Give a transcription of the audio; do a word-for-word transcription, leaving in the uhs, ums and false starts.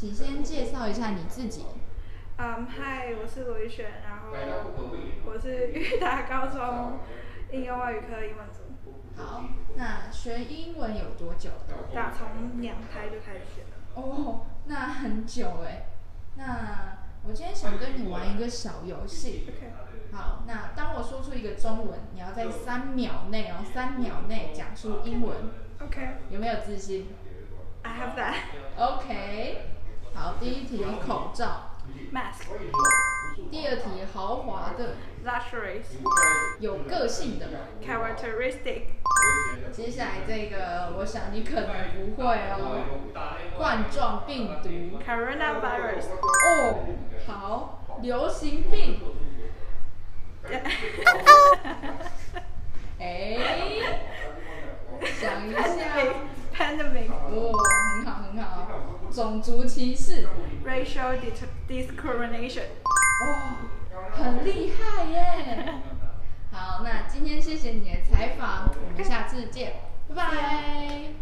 请先介绍一下你自己。嗯，嗨，我是罗宇璇，然后我是育达高中应用外语科英文组。好，那学英文有多久了？打从娘胎就开始学了。哦，那很久哎。那我今天想跟你玩一个小游戏。Okay. 好，那当我说出一个中文，你要在三秒内哦，三秒内讲出英文。OK。有没有自信？ I have that. OK， 好，第一题口罩 ，mask。第二题豪华的 ，luxury。有个性的 ，characteristic。接下来这个，我想你可能不会哦。冠状病毒 ，coronavirus。哦，好，流行病。哎，想一下。Pandemic， 哦，很好很好。种族歧视 ，racial discrimination， 哦，很厉害耶。好，那今天谢谢你的采访，我们下次见，拜拜。